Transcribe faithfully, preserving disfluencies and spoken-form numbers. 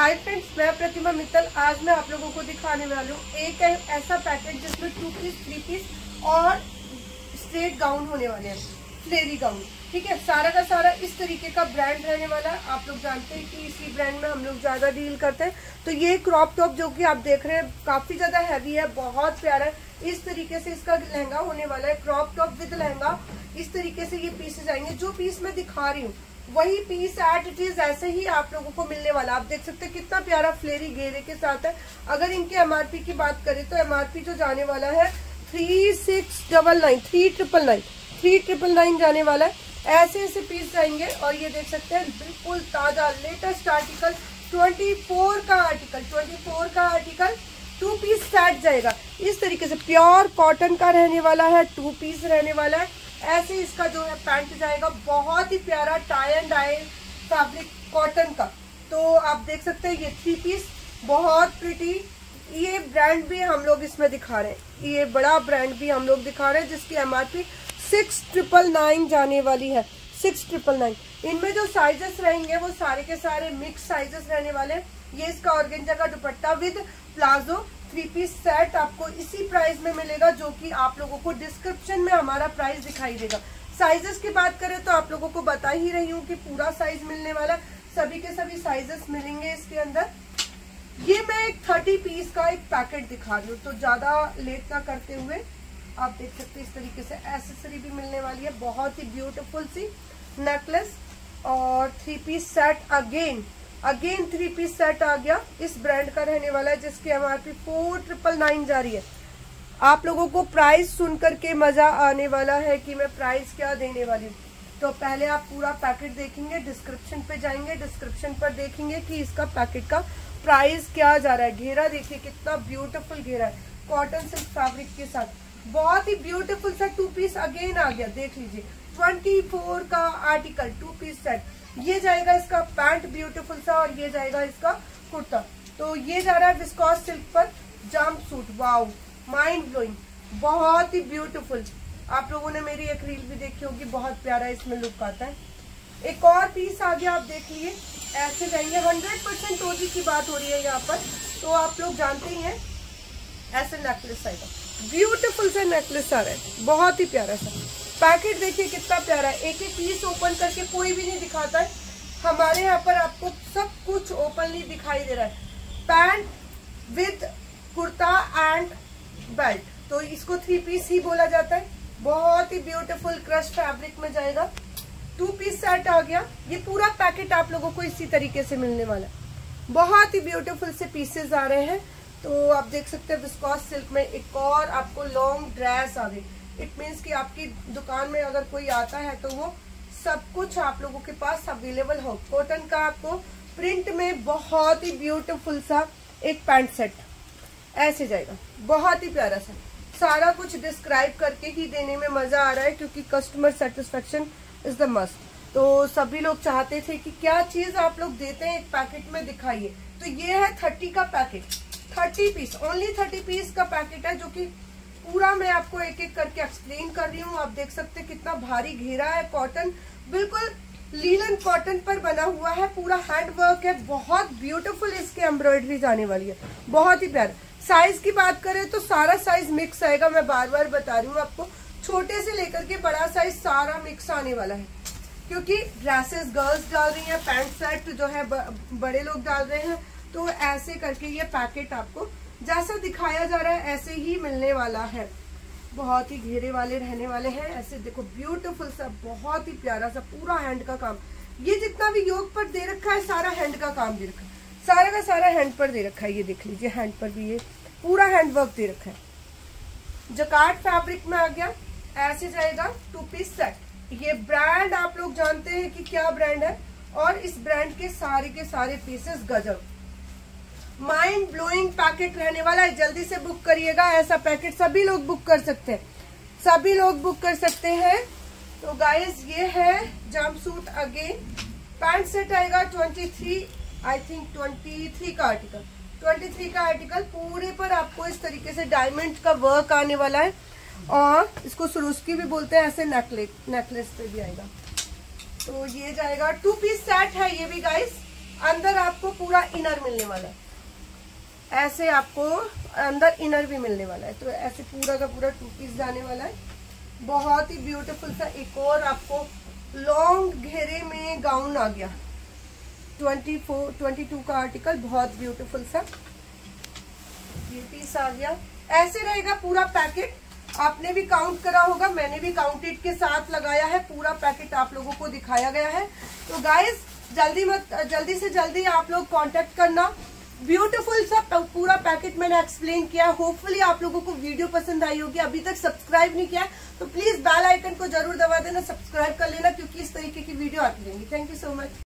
Hi friends, मैं प्रतिमा मित्तल। आज मैं आप लोगों को दिखाने वाली हूँ एक ऐसा पैकेट जिसमें टू पीस, थ्री पीस और स्ट्रेट गाउन होने वाले हैं, फ्लेरी गाउन। ठीक है, सारा का सारा इस तरीके का ब्रांड रहने वाला है। आप लोग जानते हैं कि इसी ब्रांड में हम लोग ज़्यादा डील करते हैं। तो ये क्रॉप टॉप जो कि आप देख रहे हैं काफ़ी ज़्यादा हैवी है, बहुत प्यारा है। इस तरीके से इसका लहंगा होने वाला है, क्रॉप टॉप विद लहंगा। इस तरीके से ये पीसेज आएंगे। जो पीस मैं दिखा रही हूँ वही पीस एट इट इज ऐसे ही आप लोगों को मिलने वाला। आप देख सकते हैं कितना प्यारा फ्लेरी घेरे के साथ है। अगर इनके एमआरपी की बात करें तो एमआरपी जो जाने वाला है three six double nine, three triple nine three triple nine जाने वाला है। ऐसे ऐसे पीस जाएंगे और ये देख सकते हैं बिल्कुल ताजा लेटेस्ट आर्टिकल, चौबीस का आर्टिकल चौबीस का आर्टिकल टू पीस सेट जाएगा। इस तरीके से प्योर कॉटन का रहने वाला है, टू पीस रहने वाला है। ऐसे इसका जो है पैंट जाएगा, बहुत ही प्यारा tie and dye fabric cotton का। तो आप देख सकते हैं ये थ्री पीस बहुत प्रिटी। ये ब्रांड भी हम लोग इसमें दिखा रहे हैं, ये बड़ा ब्रांड भी हम लोग दिखा रहे हैं जिसकी एमआरपी सिक्स ट्रिपल नाइन जाने वाली है, सिक्स ट्रिपल नाइन। इनमें जो साइजेस रहेंगे वो सारे के सारे मिक्स साइजेस रहने वाले हैं। ये इसका ऑर्गेंजा का dupatta with palazzo three piece set आपको इसी प्राइस में मिलेगा, जो कि आप लोगों को डिस्क्रिप्शन में हमारा प्राइस दिखाई देगा। साइजेस की बात करें तो आप लोगों को बता ही रही हूँ कि पूरा साइज मिलने वाला, सभी के सभी साइजेस मिलेंगे इसके अंदर। ये मैं एक थर्टी पीस का एक पैकेट दिखा रही हूँ, तो ज्यादा लेट ना करते हुए आप देख सकते हैं इस तरीके से एसेसरी भी मिलने वाली है, बहुत ही ब्यूटीफुल सी नेकलेस और three piece set. Again again three piece set आ गया, इस ब्रांड का रहने वाला है जिसकी एमआरपी फोर ट्रिपल नाइन जा रही है। आप लोगों को प्राइस सुनकर के मजा आने वाला है कि मैं प्राइस क्या देने वाली हूँ। तो पहले आप पूरा पैकेट देखेंगे, डिस्क्रिप्शन पे जाएंगे, डिस्क्रिप्शन पर देखेंगे कि इसका पैकेट का प्राइस क्या जा रहा है। घेरा देखिए कितना ब्यूटीफुल घेरा है, कॉटन सिल्क फैब्रिक के साथ बहुत ही ब्यूटीफुल सा टू पीस अगेन आ गया। देख लीजिए ट्वेंटी फोर का आर्टिकल टू पीस सेट। ये जाएगा इसका पैंट ब्यूटीफुल सा और ये जाएगा इसका कुर्ता। तो ये जा रहा है विस्कॉस सिल्क पर jump suit. Wow, mind blowing, बहुत ही ब्यूटीफुल। आप लोगों ने मेरी एक रील भी देखी होगी, बहुत प्यारा इसमें लुक आता है। एक और पीस आ गया, आप देख लिए ऐसे जाएंगे। हंड्रेड परसेंट टोजी की बात हो रही है यहाँ पर, तो आप लोग जानते ही हैं। ऐसे नेकलेस आएगा, ब्यूटीफुल सा नेकलेस आ रहा है, बहुत ही प्यारा सा पैकेट। देखिए कितना प्यारा है, एक एक पीस ओपन करके कोई भी नहीं दिखाता है। हमारे यहाँ पर आपको सब कुछ ओपनली दिखाई दे रहा है। Pant with kurta and belt, तो इसको थ्री पीस ही बोला जाता है। बहुत ही ब्यूटीफुल क्रश फैब्रिक में जाएगा, टू पीस सेट आ गया। ये पूरा पैकेट आप लोगों को इसी तरीके से मिलने वाला है, बहुत ही ब्यूटीफुल से पीसेज आ रहे हैं। तो आप देख सकते हैं विस्कॉस सिल्क में। एक और आपको लॉन्ग ड्रेस आ गई। इट मीन्स कि आपकी दुकान में अगर कोई आता है तो वो सब कुछ आप लोगों के पास अवेलेबल हो। कॉटन का आपको प्रिंट में बहुत ही ब्यूटीफुल सा एक पैंट सेट ऐसे जाएगा, बहुत ही प्यारा सा। सारा कुछ डिस्क्राइब करके ही देने में मजा आ रहा है क्योंकि customer satisfaction is the must. तो सभी लोग चाहते थे कि क्या चीज आप लोग देते हैं एक पैकेट में, दिखाइए। तो ये है थर्टी का packet, thirty piece, only thirty piece का पैकेट है, जो की पूरा मैं आपको एक एक करके एक्सप्लेन कर रही हूँ। आप देख सकते हैं कितना भारी घेरा है, कॉटन बिल्कुल लीलन कॉटन पर बना हुआ है, पूरा हैंड वर्क है, बहुत ब्यूटीफुल इसके एम्ब्रॉयडरी जाने वाली है, बहुत ही प्यारा। साइज की बात करें तो सारा साइज मिक्स आएगा, मैं बार बार बता रही हूँ आपको। छोटे से लेकर के बड़ा साइज सारा मिक्स आने वाला है, क्योंकि ड्रेसेस गर्ल्स डाल रही है, पैंट शर्ट जो है बड़े लोग डाल रहे हैं। तो ऐसे करके ये पैकेट आपको जैसा दिखाया जा रहा है ऐसे ही मिलने वाला है। बहुत ही घेरे वाले रहने वाले हैं। ऐसे देखो ब्यूटीफुल सा, बहुत ही प्यारा सा, पूरा हैंड का काम। ये जितना भी योग पर दे रखा है सारा हैंड का काम दे रखा है, सारा का सारा हैंड पर दे रखा है। ये देख लीजिए हैंड पर भी ये पूरा हैंड वर्क दे रखा है। जकार्ड फैब्रिक में आ गया, ऐसे जाएगा टू पीस सेट। ये ब्रांड आप लोग जानते हैं कि क्या ब्रांड है, और इस ब्रांड के सारे के सारे पीसेस गजब, माइंड ब्लोइंग पैकेट रहने वाला है। जल्दी से बुक करिएगा, ऐसा पैकेट सभी लोग बुक कर सकते हैं, सभी लोग बुक कर सकते हैं। तो गाइस ये है जंपसूट। अगेन पैंट सेट आएगा twenty three, I think twenty three का आर्टिकल, ट्वेंटी थ्री का आर्टिकल। पूरे पर आपको इस तरीके से डायमंड का वर्क आने वाला है, और इसको सुरुस्की भी बोलते हैं। ऐसे नेकलेस नेकलेस पे भी आएगा। तो ये जाएगा टू पीस सेट है ये भी गाइस। अंदर आपको पूरा इनर मिलने वाला है, ऐसे आपको अंदर इनर भी मिलने वाला है। तो ऐसे पूरा का पूरा टू पीस जाने वाला है, बहुत ही ब्यूटीफुल सा। एक और आपको लॉन्ग घेरे में गाउन आ गया, ट्वेंटी फोर ट्वेंटी टू का आर्टिकल, बहुत ब्यूटीफुल सा ये पीस आ गया। ऐसे रहेगा पूरा पैकेट, आपने भी काउंट करा होगा, मैंने भी काउंटेड के साथ लगाया है, पूरा पैकेट आप लोगों को दिखाया गया है। तो गाइस जल्दी मत जल्दी से जल्दी आप लोग कांटेक्ट करना। ब्यूटीफुल सा पूरा पैकेट मैंने एक्सप्लेन किया, होपफुली आप लोगों को वीडियो पसंद आई होगी। अभी तक सब्सक्राइब नहीं किया तो प्लीज बेल आइकन को जरूर दबा देना, सब्सक्राइब कर लेना, क्योंकि इस तरीके की वीडियो आती रहेंगी। Thank you so much.